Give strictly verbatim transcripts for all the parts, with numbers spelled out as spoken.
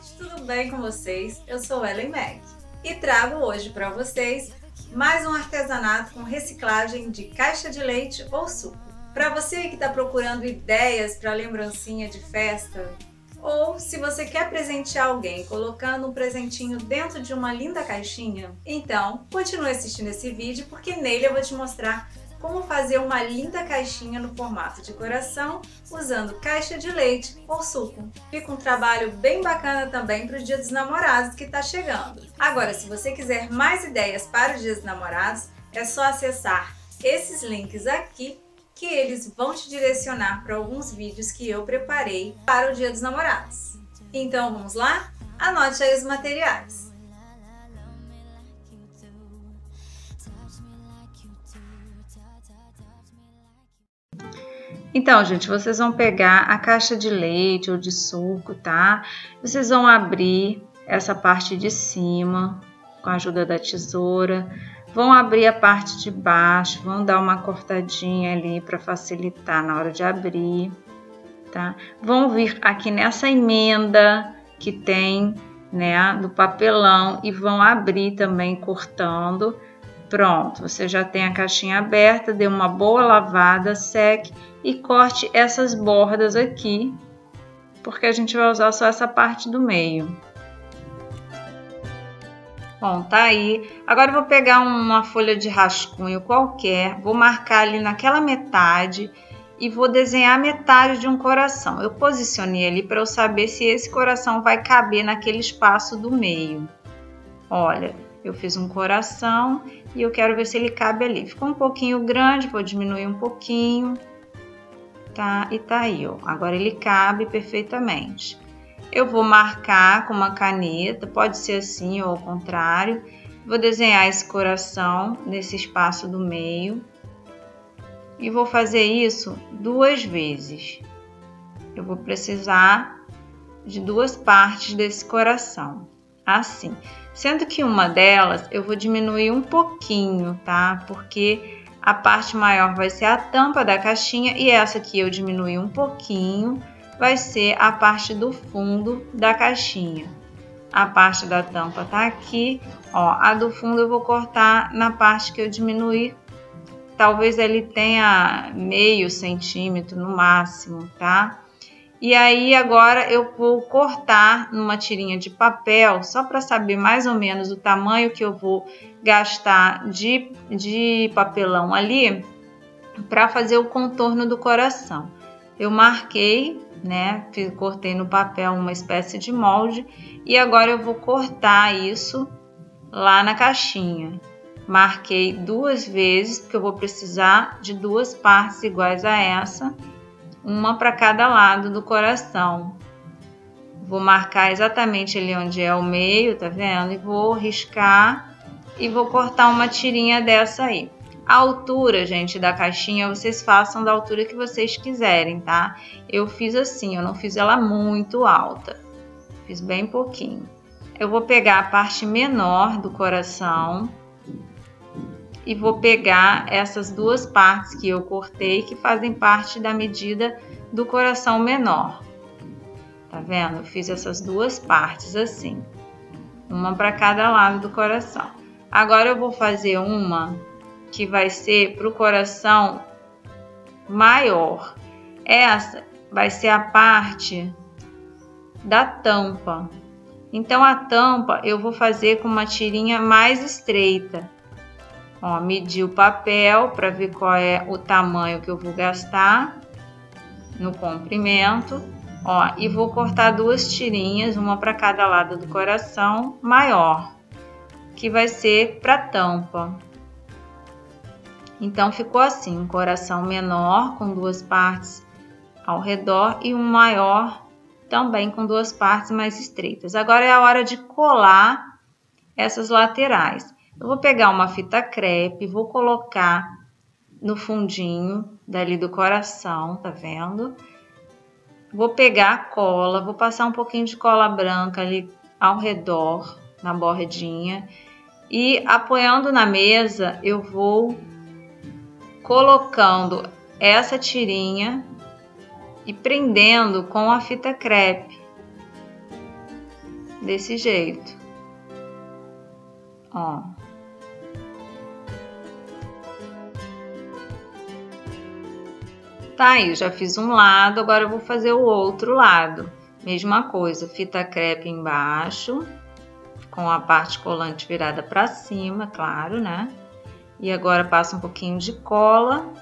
gente, tudo bem com vocês? Eu sou Hellen Mac e trago hoje para vocês mais um artesanato com reciclagem de caixa de leite ou suco. Para você que está procurando ideias para lembrancinha de festa, ou se você quer presentear alguém colocando um presentinho dentro de uma linda caixinha, então continue assistindo esse vídeo, porque nele eu vou te mostrar como fazer uma linda caixinha no formato de coração usando caixa de leite ou suco. Fica um trabalho bem bacana também para o Dia dos Namorados que está chegando. Agora, se você quiser mais ideias para o Dia dos Namorados, é só acessar esses links aqui que eles vão te direcionar para alguns vídeos que eu preparei para o Dia dos Namorados. Então vamos lá? Anote aí os materiais. Então, gente, vocês vão pegar a caixa de leite ou de suco, tá? Vocês vão abrir essa parte de cima com a ajuda da tesoura. Vão abrir a parte de baixo, vão dar uma cortadinha ali para facilitar na hora de abrir, tá? Vão vir aqui nessa emenda que tem, né, do papelão e vão abrir também cortando. Pronto, você já tem a caixinha aberta, dê uma boa lavada, seque e corte essas bordas aqui, porque a gente vai usar só essa parte do meio. Bom, tá aí. Agora eu vou pegar uma folha de rascunho qualquer, vou marcar ali naquela metade e vou desenhar a metade de um coração. Eu posicionei ali para eu saber se esse coração vai caber naquele espaço do meio. Olha. Eu fiz um coração e eu quero ver se ele cabe ali. Ficou um pouquinho grande, vou diminuir um pouquinho, tá? E tá aí, ó. Agora ele cabe perfeitamente. Eu vou marcar com uma caneta, pode ser assim ou ao contrário. Vou desenhar esse coração nesse espaço do meio. E vou fazer isso duas vezes. Eu vou precisar de duas partes desse coração, assim. Sendo que uma delas eu vou diminuir um pouquinho, tá? Porque a parte maior vai ser a tampa da caixinha e essa que eu diminuí um pouquinho vai ser a parte do fundo da caixinha. A parte da tampa tá aqui, ó. A do fundo eu vou cortar na parte que eu diminuir. Talvez ele tenha meio centímetro no máximo, tá? E aí agora eu vou cortar numa tirinha de papel, só para saber mais ou menos o tamanho que eu vou gastar de, de papelão ali, para fazer o contorno do coração. Eu marquei, né, cortei no papel uma espécie de molde e agora eu vou cortar isso lá na caixinha. Marquei duas vezes, porque eu vou precisar de duas partes iguais a essa. Uma para cada lado do coração. Vou marcar exatamente ali onde é o meio, tá vendo? E vou riscar e vou cortar uma tirinha dessa aí. A altura, gente, da caixinha, vocês façam da altura que vocês quiserem, tá? Eu fiz assim, eu não fiz ela muito alta. Fiz bem pouquinho. Eu vou pegar a parte menor do coração e vou pegar essas duas partes que eu cortei, que fazem parte da medida do coração menor. Tá vendo? Eu fiz essas duas partes assim. Uma para cada lado do coração. Agora eu vou fazer uma que vai ser para o coração maior. Essa vai ser a parte da tampa. Então a tampa eu vou fazer com uma tirinha mais estreita. Ó, medi o papel para ver qual é o tamanho que eu vou gastar no comprimento, ó, e vou cortar duas tirinhas, uma para cada lado do coração maior, que vai ser para tampa. Então ficou assim, um coração menor com duas partes ao redor e um maior também com duas partes mais estreitas. Agora é a hora de colar essas laterais. Eu vou pegar uma fita crepe, vou colocar no fundinho dali do coração, tá vendo? Vou pegar a cola, vou passar um pouquinho de cola branca ali ao redor, na bordinha. E apoiando na mesa, eu vou colocando essa tirinha e prendendo com a fita crepe. desse jeito, ó. Tá aí, já fiz um lado, agora eu vou fazer o outro lado. Mesma coisa, fita crepe embaixo, com a parte colante virada pra cima, claro, né? E agora passa um pouquinho de cola.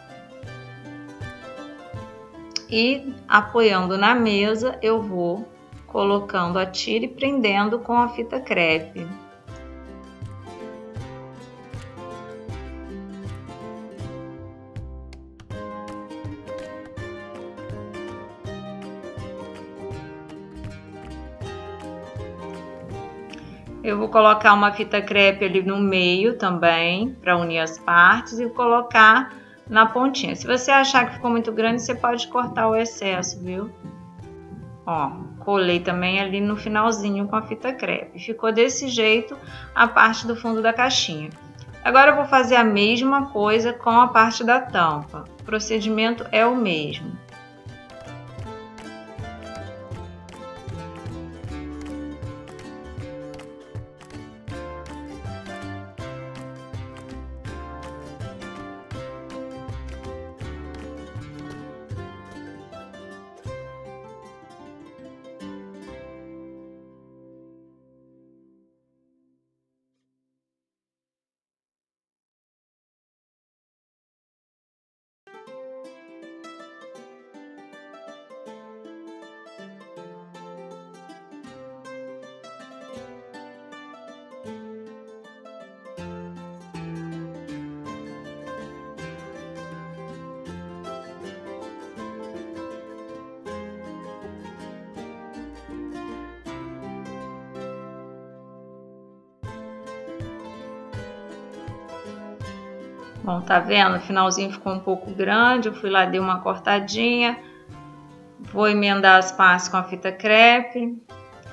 E apoiando na mesa, eu vou colocando a tira e prendendo com a fita crepe. Eu vou colocar uma fita crepe ali no meio também, para unir as partes, e colocar na pontinha. Se você achar que ficou muito grande, você pode cortar o excesso, viu? Ó, colei também ali no finalzinho com a fita crepe. Ficou desse jeito a parte do fundo da caixinha. Agora eu vou fazer a mesma coisa com a parte da tampa. O procedimento é o mesmo. Bom, tá vendo? O finalzinho ficou um pouco grande, eu fui lá, dei uma cortadinha, vou emendar as partes com a fita crepe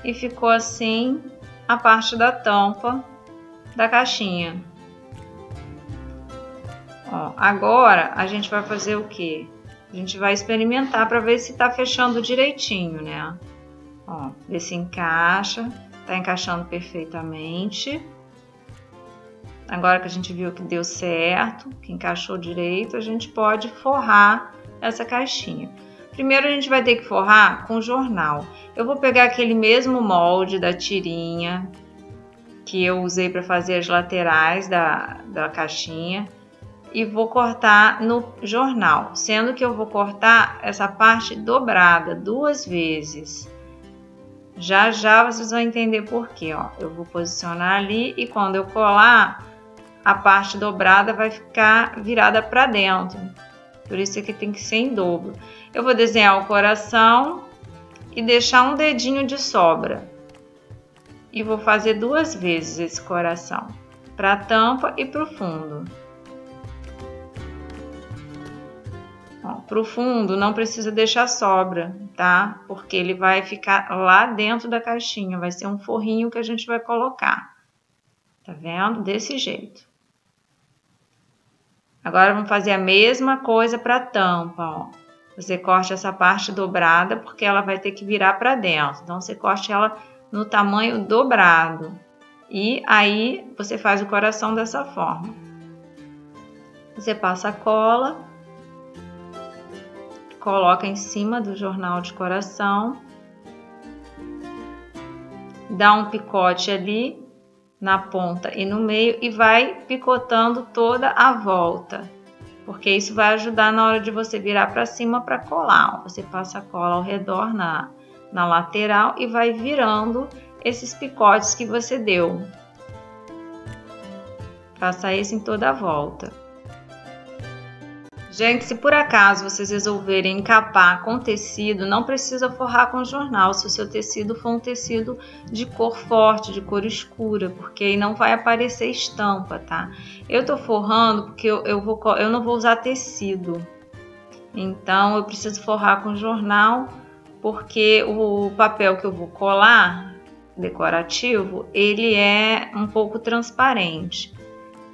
e ficou assim a parte da tampa da caixinha. Ó, agora a gente vai fazer o quê? A gente vai experimentar para ver se tá fechando direitinho, né? Ó, ver se encaixa, tá encaixando perfeitamente. Agora que a gente viu que deu certo, que encaixou direito, a gente pode forrar essa caixinha. Primeiro a gente vai ter que forrar com jornal. Eu vou pegar aquele mesmo molde da tirinha que eu usei para fazer as laterais da, da caixinha e vou cortar no jornal, sendo que eu vou cortar essa parte dobrada duas vezes. Já já vocês vão entender por quê, ó. Eu vou posicionar ali e quando eu colar, a parte dobrada vai ficar virada para dentro, por isso que tem que ser em dobro. Eu vou desenhar o coração e deixar um dedinho de sobra. E vou fazer duas vezes esse coração, para a tampa e para o fundo. Para o fundo não precisa deixar sobra, tá? Porque ele vai ficar lá dentro da caixinha, vai ser um forrinho que a gente vai colocar. Tá vendo? Desse jeito. Agora, vamos fazer a mesma coisa para a tampa, ó. Você corta essa parte dobrada, porque ela vai ter que virar para dentro. Então, você corta ela no tamanho dobrado. E aí, você faz o coração dessa forma. Você passa a cola, coloca em cima do jornal de coração, dá um picote ali na ponta e no meio e vai picotando toda a volta, porque isso vai ajudar na hora de você virar para cima para colar. Você passa a cola ao redor na, na lateral e vai virando esses picotes que você deu. Faça isso em toda a volta. Gente, se por acaso vocês resolverem encapar com tecido, não precisa forrar com jornal se o seu tecido for um tecido de cor forte, de cor escura, porque aí não vai aparecer estampa, tá? Eu tô forrando porque eu, eu, vou, eu não vou usar tecido, então eu preciso forrar com jornal porque o papel que eu vou colar, decorativo, ele é um pouco transparente.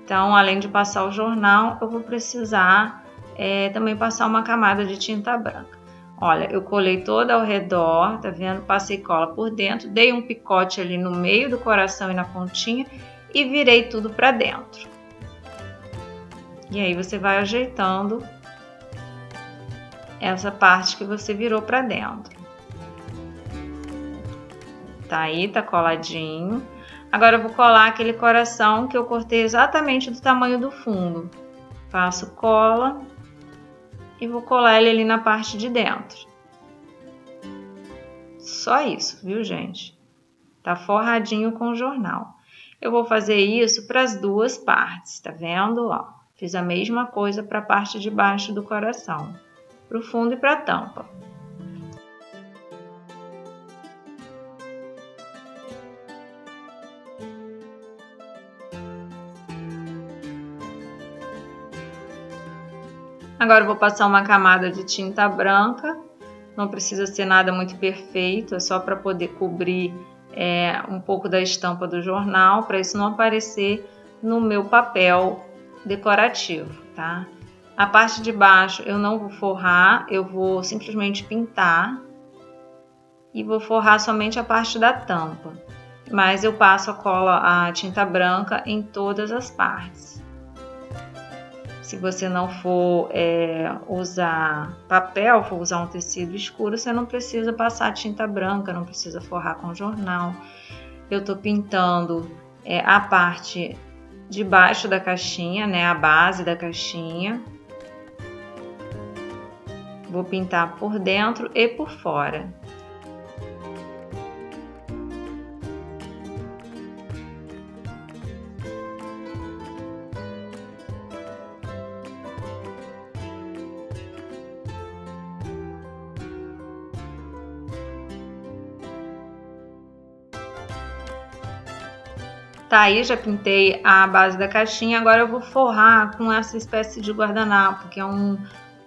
Então, além de passar o jornal, eu vou precisar... É, também passar uma camada de tinta branca. Olha, eu colei toda ao redor, tá vendo? Passei cola por dentro, dei um picote ali no meio do coração e na pontinha e virei tudo pra dentro. E aí você vai ajeitando essa parte que você virou pra dentro. Tá aí, tá coladinho. Agora eu vou colar aquele coração que eu cortei exatamente do tamanho do fundo. Faço cola e vou colar ele ali na parte de dentro. Só isso, viu, gente? Tá forradinho com o jornal. Eu vou fazer isso para as duas partes, tá vendo? Ó, fiz a mesma coisa para a parte de baixo do coração, para o fundo e para a tampa. Agora eu vou passar uma camada de tinta branca, não precisa ser nada muito perfeito, é só para poder cobrir é, um pouco da estampa do jornal, para isso não aparecer no meu papel decorativo, tá? A parte de baixo eu não vou forrar, eu vou simplesmente pintar e vou forrar somente a parte da tampa, mas eu passo a cola, a tinta branca em todas as partes. Se você não for é, usar papel, for usar um tecido escuro, você não precisa passar tinta branca, não precisa forrar com jornal. Eu tô pintando é, a parte de baixo da caixinha, né, a base da caixinha. Vou pintar por dentro e por fora. Tá aí, já pintei a base da caixinha, agora eu vou forrar com essa espécie de guardanapo, que é um,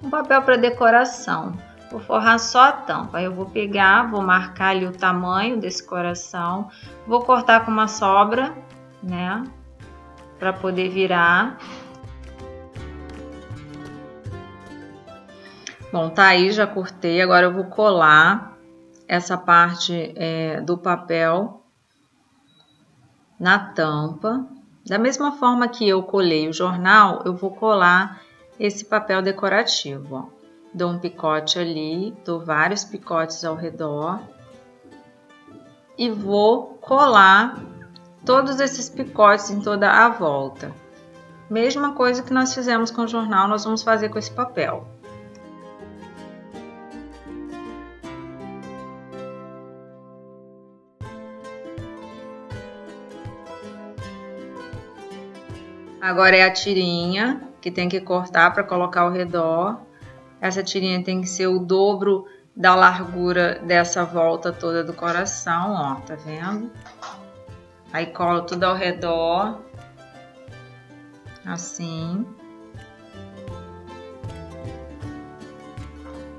um papel para decoração. Vou forrar só a tampa, eu vou pegar, vou marcar ali o tamanho desse coração, vou cortar com uma sobra, né, para poder virar. Bom, tá aí, já cortei, agora eu vou colar essa parte é, do papel na tampa. Da mesma forma que eu colei o jornal, eu vou colar esse papel decorativo, ó. Dou um picote ali, dou vários picotes ao redor e vou colar todos esses picotes em toda a volta. Mesma coisa que nós fizemos com o jornal, nós vamos fazer com esse papel. Agora é a tirinha que tem que cortar para colocar ao redor. Essa tirinha tem que ser o dobro da largura dessa volta toda do coração, ó, tá vendo? Aí colo tudo ao redor, assim.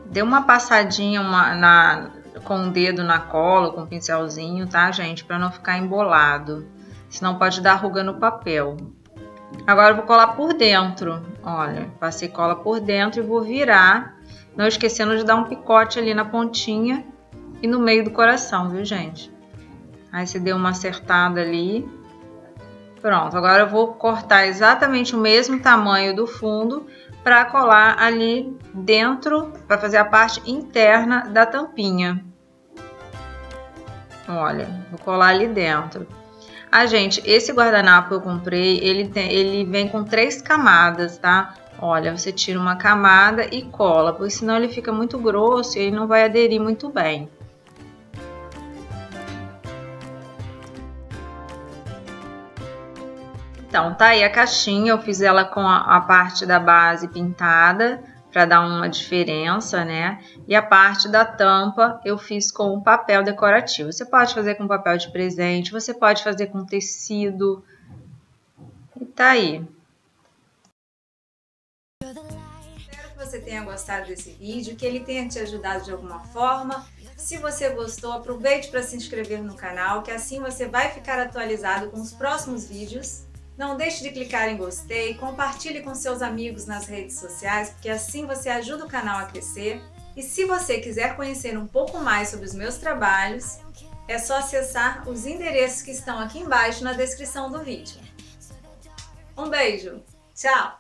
Dê uma passadinha uma, na, com o dedo na cola, com o pincelzinho, tá, gente? Para não ficar embolado, senão pode dar ruga no papel. Agora eu vou colar por dentro, olha, passei cola por dentro e vou virar, não esquecendo de dar um picote ali na pontinha e no meio do coração, viu, gente? Aí você deu uma acertada ali, pronto, agora eu vou cortar exatamente o mesmo tamanho do fundo para colar ali dentro, para fazer a parte interna da tampinha. Olha, vou colar ali dentro. Ah, gente, esse guardanapo que eu comprei, ele, tem, ele vem com três camadas, tá? Olha, você tira uma camada e cola, porque senão ele fica muito grosso e ele não vai aderir muito bem. Então, tá aí a caixinha, eu fiz ela com a, a parte da base pintada, para dar uma diferença, né? E a parte da tampa eu fiz com um papel decorativo. Você pode fazer com papel de presente, você pode fazer com tecido. E tá aí. Espero que você tenha gostado desse vídeo, que ele tenha te ajudado de alguma forma. Se você gostou, aproveite para se inscrever no canal, que assim você vai ficar atualizado com os próximos vídeos. Não deixe de clicar em gostei, compartilhe com seus amigos nas redes sociais, porque assim você ajuda o canal a crescer. E se você quiser conhecer um pouco mais sobre os meus trabalhos, é só acessar os endereços que estão aqui embaixo na descrição do vídeo. Um beijo! Tchau!